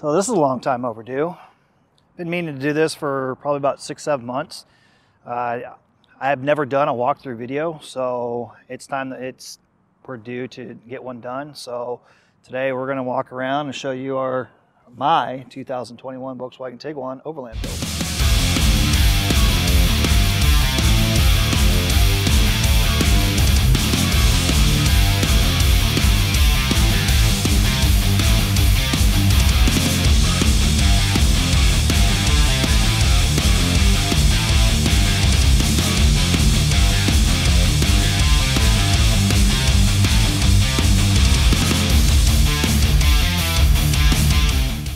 So this is a long time overdue. Been meaning to do this for probably about 6-7 months. I have never done a walkthrough video, so it's time that we're due to get one done. So today we're going to walk around and show you my 2021 Volkswagen Tiguan Overland build.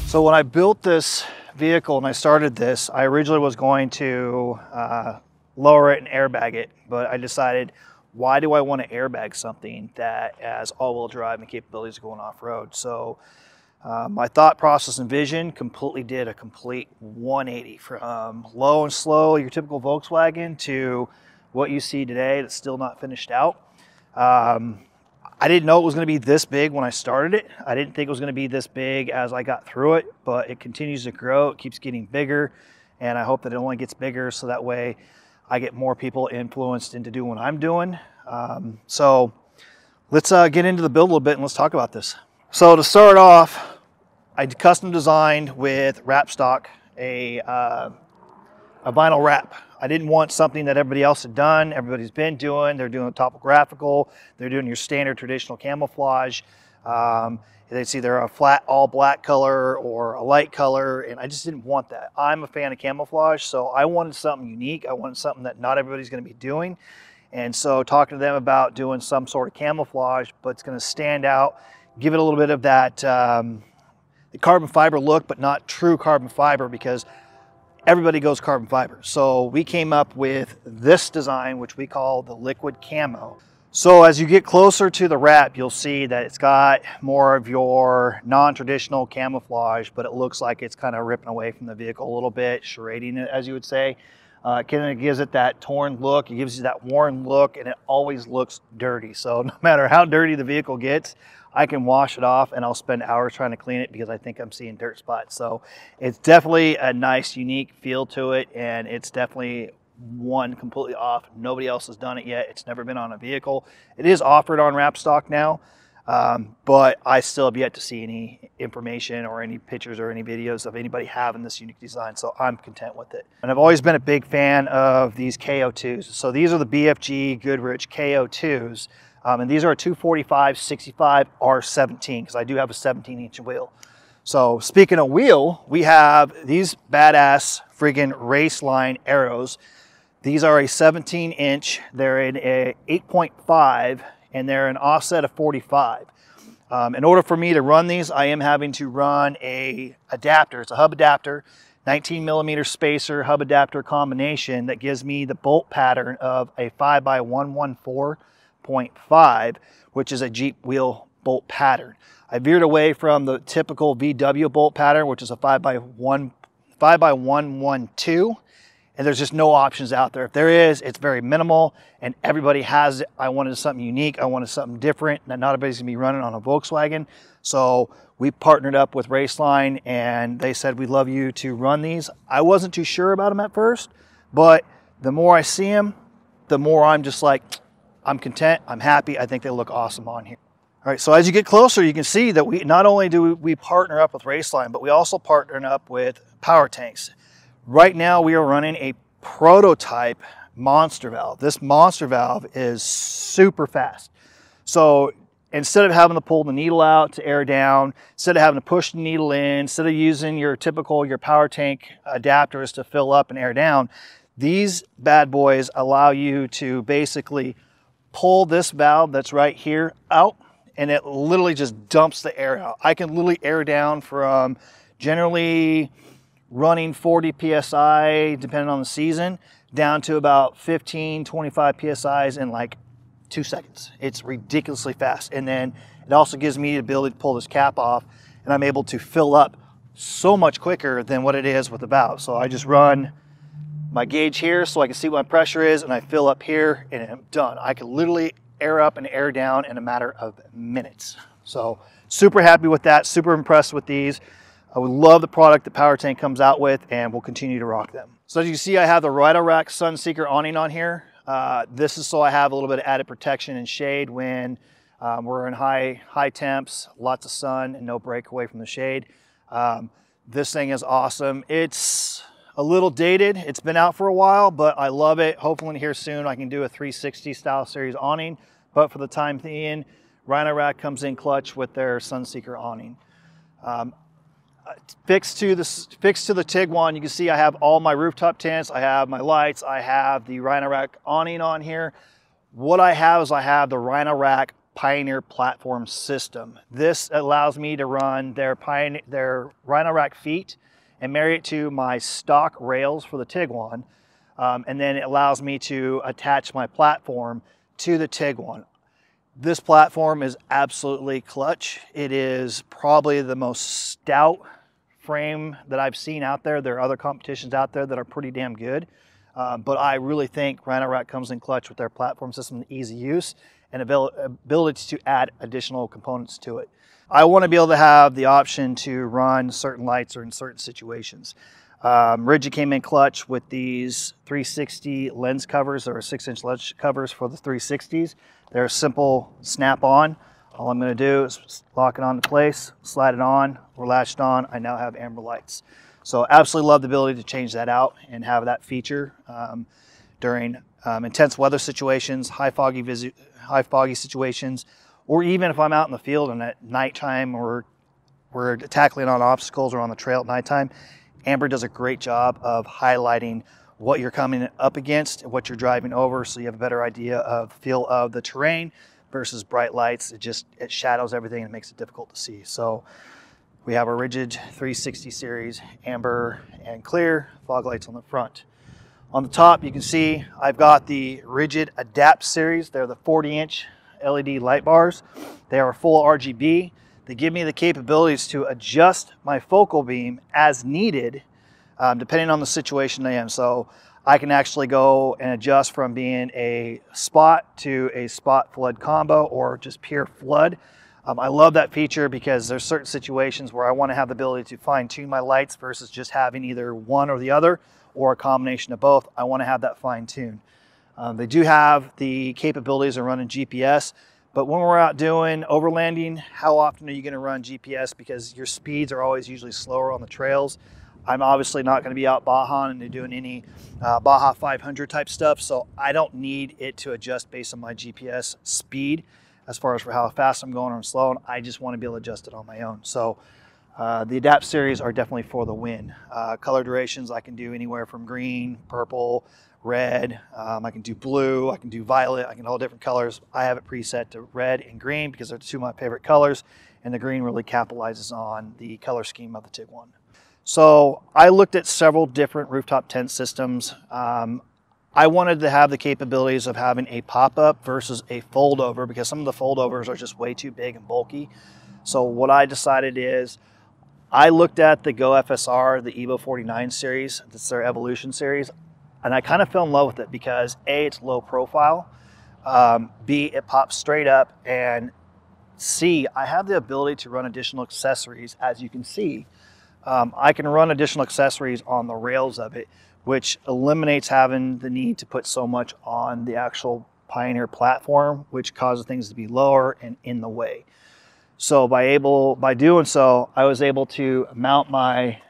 So when I built this vehicle and I started this, I originally was going to lower it and airbag it, but I decided, why do I want to airbag something that has all-wheel drive and capabilities of going off-road? So my thought process and vision did a complete 180 from low and slow, your typical Volkswagen, to what you see today that's still not finished out. I didn't know it was going to be this big when I started it. I didn't think it was going to be this big as I got through it, but it continues to grow. It keeps getting bigger, and I hope that it only gets bigger so that way I get more people influenced into doing what I'm doing. So let's get into the build a little bit and let's talk about this. So to start off, I custom designed with Wrap Stock a vinyl wrap. I didn't want something that everybody else had done, everybody's been doing. They're doing a topographical, they're doing your standard traditional camouflage. It's either a flat all black color or a light color, and I just didn't want that. I'm a fan of camouflage, so I wanted something unique. I wanted something that not everybody's gonna be doing. And so talking to them about doing some sort of camouflage, but it's gonna stand out, give it a little bit of that carbon fiber look, but not true carbon fiber, because everybody goes carbon fiber. So we came up with this design, which we call the liquid camo. So as you get closer to the wrap, you'll see that it's got more of your non-traditional camouflage, but it looks like it's kind of ripping away from the vehicle a little bit, charading it, as you would say. It kind of gives it that torn look. It gives you that worn look, and it always looks dirty. So no matter how dirty the vehicle gets, I can wash it off and I'll spend hours trying to clean it because I think I'm seeing dirt spots. So it's definitely a nice, unique feel to it. And it's definitely one completely off. Nobody else has done it yet. It's never been on a vehicle. It is offered on Wrap Stock now, but I still have yet to see any information or any pictures or any videos of anybody having this unique design. So I'm content with it. And I've always been a big fan of these KO2s. So these are the BFG Goodrich KO2s. And these are a 245 65 R17, because I do have a 17-inch wheel. So speaking of wheel, we have these badass friggin' Raceline Arrows. These are a 17-inch, they're in a 8.5, and they're an offset of 45. In order for me to run these, I am having to run a adapter. It's a hub adapter, 19mm spacer hub adapter combination that gives me the bolt pattern of a 5x114.5, which is a Jeep wheel bolt pattern. I veered away from the typical VW bolt pattern, which is a 5x112, and there's just no options out there. If there is, it's very minimal, and everybody has it. I wanted something unique. I wanted something different, and not everybody's gonna be running on a Volkswagen. So we partnered up with Raceline, and they said, "We love you to run these." I wasn't too sure about them at first, but the more I see them, the more I'm just like, I'm content, I'm happy, I think they look awesome on here. All right, so as you get closer, you can see that not only do we partner up with Raceline, but we also partner up with Power Tanks. Right now, we are running a prototype monster valve. This monster valve is super fast. So instead of having to pull the needle out to air down, instead of having to push the needle in, instead of using your typical power tank adapters to fill up and air down, these bad boys allow you to basically pull this valve that's right here out, and it literally just dumps the air out. I can literally air down from generally running 40 PSI, depending on the season, down to about 15, 25 PSIs in like 2 seconds. It's ridiculously fast. And then it also gives me the ability to pull this cap off, and I'm able to fill up so much quicker than what it is with the valve. So I just run my gauge here so I can see what my pressure is, and I fill up here, and I'm done. I can literally air up and air down in a matter of minutes. So super happy with that, super impressed with these. We love the product that Power Tank comes out with, and we'll continue to rock them. So as you can see, I have the Rhino-Rack Sunseeker awning on here. This is so I have a little bit of added protection and shade when we're in high temps, lots of sun, and no breakaway from the shade. This thing is awesome. It's a little dated. It's been out for a while, but I love it. Hopefully here soon I can do a 360 style series awning, but for the time being, Rhino-Rack comes in clutch with their Sunseeker awning. Fixed to the Tiguan, you can see I have all my rooftop tents, I have my lights, I have the Rhino-Rack awning on here. What I have is I have the Rhino-Rack Pioneer Platform System. This allows me to run their Rhino-Rack feet and marry it to my stock rails for the Tiguan, and then it allows me to attach my platform to the Tiguan. This platform is absolutely clutch. It is probably the most stout frame that I've seen out there. There are other competitions out there that are pretty damn good, but I really think Rhino-Rack comes in clutch with their platform system and easy use and ability to add additional components to it. I want to be able to have the option to run certain lights or in certain situations. Rigid came in clutch with these 360 lens covers. There are 6-inch lens covers for the 360s. They're a simple snap on. All I'm going to do is lock it on to place, slide it on, we're latched on. I now have amber lights. So absolutely love the ability to change that out and have that feature during intense weather situations, high foggy situations, or even if I'm out in the field and at nighttime or we're tackling on obstacles or on the trail at nighttime. Amber does a great job of highlighting what you're coming up against and what you're driving over, so you have a better idea of feel of the terrain versus bright lights. It shadows everything and makes it difficult to see. So we have a Rigid 360 series, amber and clear, fog lights on the front. On the top, you can see I've got the Rigid Adapt series. They're the 40-inch LED light bars. They are full RGB. They give me the capabilities to adjust my focal beam as needed, depending on the situation I am. So I can actually go and adjust from being a spot to a spot flood combo or just pure flood. I love that feature because there's certain situations where I want to have the ability to fine tune my lights versus just having either one or the other or a combination of both. I want to have that fine tune. They do have the capabilities of running GPS. But when we're out doing overlanding, how often are you going to run GPS? Because your speeds are always usually slower on the trails. I'm obviously not going to be out Baja and doing any Baja 500 type stuff. So I don't need it to adjust based on my GPS speed as far as for how fast I'm going or slow. And I just want to be able to adjust it on my own. So the Adapt series are definitely for the win. Color durations, I can do anywhere from green, purple, red, I can do blue, I can do violet, I can do all different colors. I have it preset to red and green because they're two of my favorite colors, and the green really capitalizes on the color scheme of the Tiguan. So I looked at several different rooftop tent systems. I wanted to have the capabilities of having a pop-up versus a fold-over because some of the fold-overs are just way too big and bulky. So what I decided is I looked at the GoFSR, the Evo 49 series, that's their Evolution series. And I kind of fell in love with it because A, it's low profile, B, it pops straight up, and C, I have the ability to run additional accessories. As you can see, I can run additional accessories on the rails of it, which eliminates having the need to put so much on the actual Pioneer platform, which causes things to be lower and in the way. So by doing so, I was able to mount my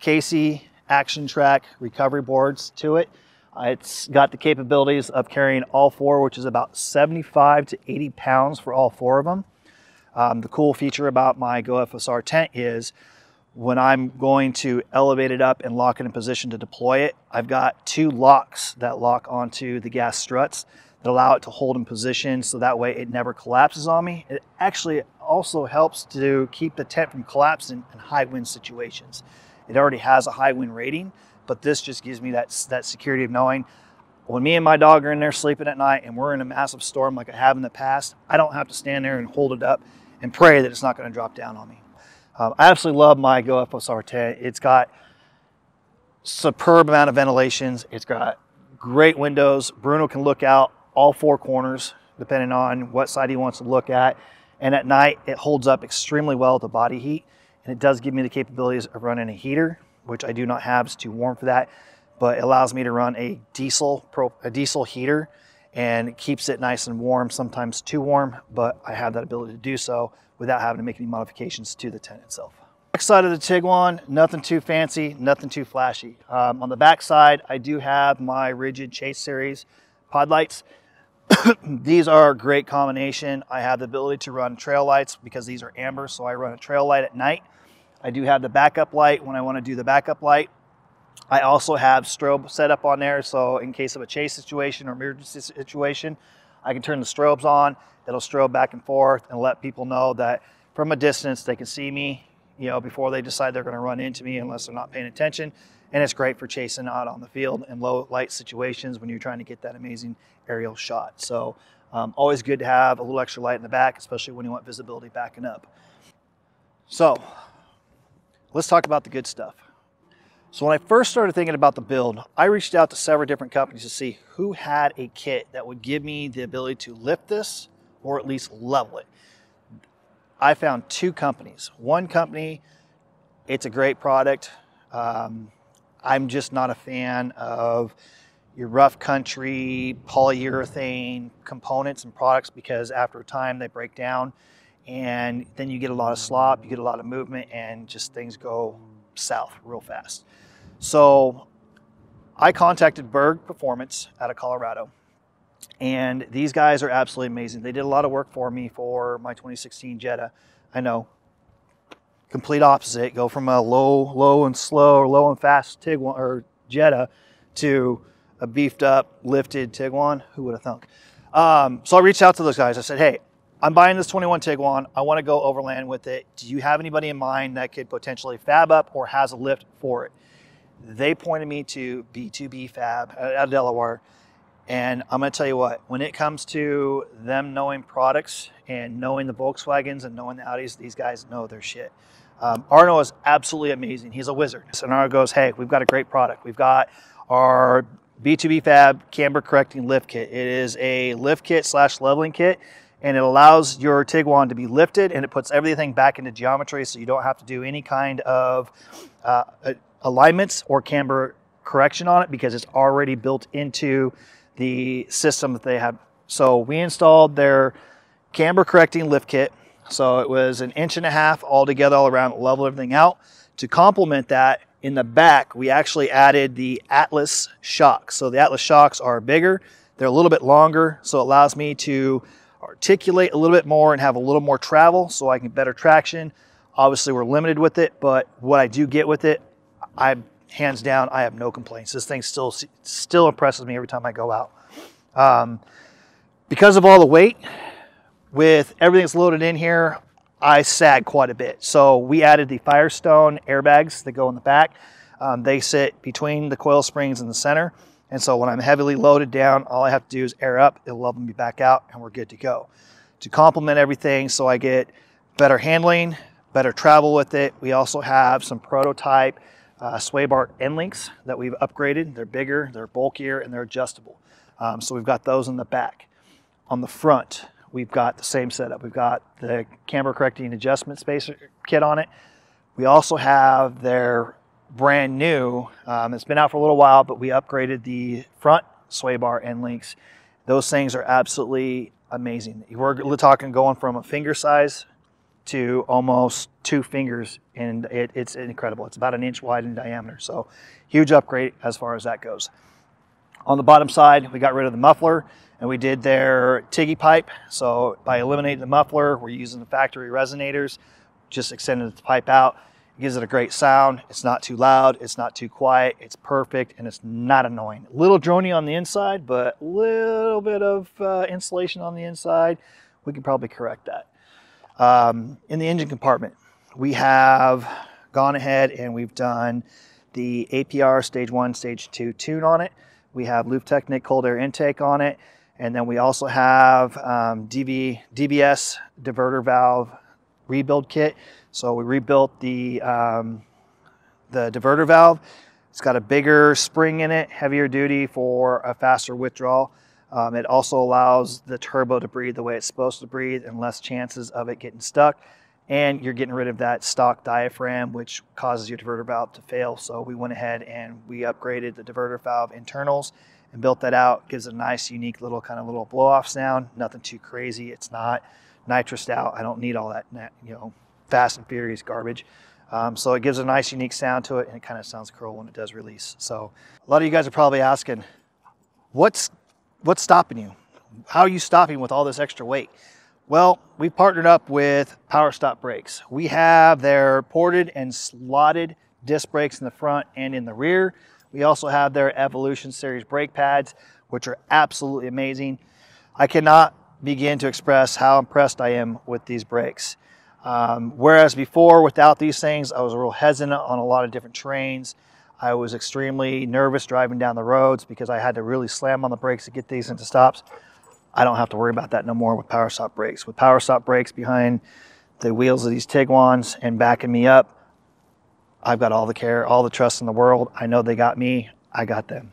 Casey Action track recovery boards to it. It's got the capabilities of carrying all four, which is about 75 to 80 pounds for all four of them. The cool feature about my GoFSR tent is when I'm going to elevate it up and lock it in position to deploy it, I've got two locks that lock onto the gas struts that allow it to hold in position so that way it never collapses on me. It actually also helps to keep the tent from collapsing in high wind situations. It already has a high wind rating, but this just gives me that security of knowing when me and my dog are in there sleeping at night and we're in a massive storm like I have in the past, I don't have to stand there and hold it up and pray that it's not going to drop down on me. I absolutely love my GoFSR tent. It's got superb amount of ventilations. It's got great windows. Bruno can look out all four corners depending on what side he wants to look at. And at night, it holds up extremely well to body heat. and it does give me the capabilities of running a heater, which I do not have. It's too warm for that, but it allows me to run a diesel heater, and it keeps it nice and warm, sometimes too warm, but I have that ability to do so without having to make any modifications to the tent itself. Back side of the Tiguan, nothing too fancy, nothing too flashy. On the back side, I do have my Rigid Chase Series pod lights. These are a great combination. I have the ability to run trail lights because these are amber, so I run a trail light at night. I do have the backup light when I want to do the backup light. I also have strobe set up on there, so in case of a chase situation or emergency situation, I can turn the strobes on. It'll strobe back and forth and let people know that from a distance they can see me, you know, before they decide they're going to run into me unless they're not paying attention. And it's great for chasing out on the field in low light situations when you're trying to get that amazing aerial shot. So always good to have a little extra light in the back, especially when you want visibility backing up. So let's talk about the good stuff. So when I first started thinking about the build, I reached out to several different companies to see who had a kit that would give me the ability to lift this or at least level it. I found two companies. One company, it's a great product. I'm just not a fan of your rough country polyurethane components and products because after a time they break down and then you get a lot of slop, you get a lot of movement, and just things go south real fast. So I contacted Berg Performance out of Colorado, and these guys are absolutely amazing. They did a lot of work for me for my 2016 Jetta. I know, complete opposite, go from a low and slow, or low and fast Tiguan or Jetta to a beefed up, lifted Tiguan. Who would have thunk? So I reached out to those guys. I said, hey, I'm buying this 21 Tiguan. I want to go overland with it. Do you have anybody in mind that could potentially fab up or has a lift for it? They pointed me to B2B Fab out of Delaware. And I'm going to tell you what, when it comes to them knowing products and knowing the Volkswagens and knowing the Audis, these guys know their shit. Arno is absolutely amazing. He's a wizard. So Arno goes, hey, we've got a great product. We've got our B2B Fab camber correcting lift kit. It is a lift kit / leveling kit, and it allows your Tiguan to be lifted, and it puts everything back into geometry so you don't have to do any kind of alignments or camber correction on it because it's already built into the system that they have. So we installed their camber correcting lift kit. So it was 1.5 inches all together, all around, level everything out. To complement that, in the back, we actually added the Atlas shocks. So the Atlas shocks are bigger, they're a little bit longer, so it allows me to articulate a little bit more and have a little more travel so I can get better traction. Obviously we're limited with it, but what I do get with it, I'm hands down, I have no complaints. This thing still impresses me every time I go out. Because of all the weight, with everything that's loaded in here, I sag quite a bit. So we added the Firestone airbags that go in the back. They sit between the coil springs in the center. And so when I'm heavily loaded down, all I have to do is air up, it'll level me back out, and we're good to go. To complement everything so I get better handling, better travel with it, we also have some prototype sway bar end links that we've upgraded. They're bigger, they're bulkier, and they're adjustable. So we've got those in the back. On the front, we've got the same setup. We've got the camber correcting adjustment spacer kit on it. We also have their brand new, it's been out for a little while, but we upgraded the front sway bar end links. Those things are absolutely amazing. We're talking going from a finger size to almost 2 fingers, and it's incredible. It's about 1 inch wide in diameter, so huge upgrade as far as that goes. On the bottom side, we got rid of the muffler, and we did their Tiggy pipe. So by eliminating the muffler, we're using the factory resonators, just extended the pipe out. It gives it a great sound. It's not too loud, it's not too quiet, it's perfect, and it's not annoying. A little drony on the inside, but a little bit of insulation on the inside. We can probably correct that. In the engine compartment, we have gone ahead and we've done the APR stage 1, stage 2 tune on it. We have Loop Technic cold air intake on it. And then we also have DBS diverter valve rebuild kit. So we rebuilt the diverter valve. It's got a bigger spring in it, heavier duty for a faster withdrawal. It also allows the turbo to breathe the way it's supposed to breathe and less chances of it getting stuck. and you're getting rid of that stock diaphragm, which causes your diverter valve to fail. So we went ahead and we upgraded the diverter valve internals and built that out. Gives it a nice, unique little kind of little blow off sound. Nothing too crazy. It's not nitrous out. I don't need all that, you know, Fast and Furious garbage. So it gives a nice, unique sound to it, and it kind of sounds cool when it does release. So a lot of you guys are probably asking, what's stopping you? How are you stopping with all this extra weight? Well, we partnered up with Power Stop brakes. We have their ported and slotted disc brakes in the front and in the rear. We also have their Evolution Series brake pads, which are absolutely amazing. I cannot begin to express how impressed I am with these brakes. Whereas before, without these things, I was real hesitant on a lot of different terrains. I was extremely nervous driving down the roads because I had to really slam on the brakes to get these into stops. I don't have to worry about that no more with Power Stop brakes. With Power Stop brakes behind the wheels of these Tiguans and backing me up, I've got all the care, all the trust in the world. I know they got me, I got them.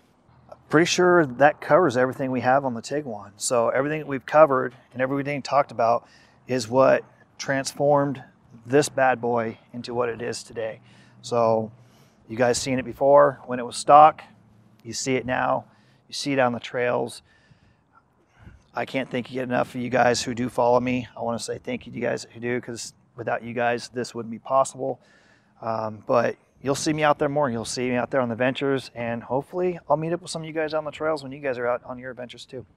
I'm pretty sure that covers everything we have on the Tiguan. So everything that we've covered and everything talked about is what transformed this bad boy into what it is today. So you guys seen it before when it was stock, you see it now, you see it on the trails. I can't thank you enough for you guys who do follow me. I want to say thank you to you guys who do, because without you guys, this wouldn't be possible. But you'll see me out there more. You'll see me out there on the ventures, and hopefully I'll meet up with some of you guys on the trails when you guys are out on your adventures too.